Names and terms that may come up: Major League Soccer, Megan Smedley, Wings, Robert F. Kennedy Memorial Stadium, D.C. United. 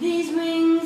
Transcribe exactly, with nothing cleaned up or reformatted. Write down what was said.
These wings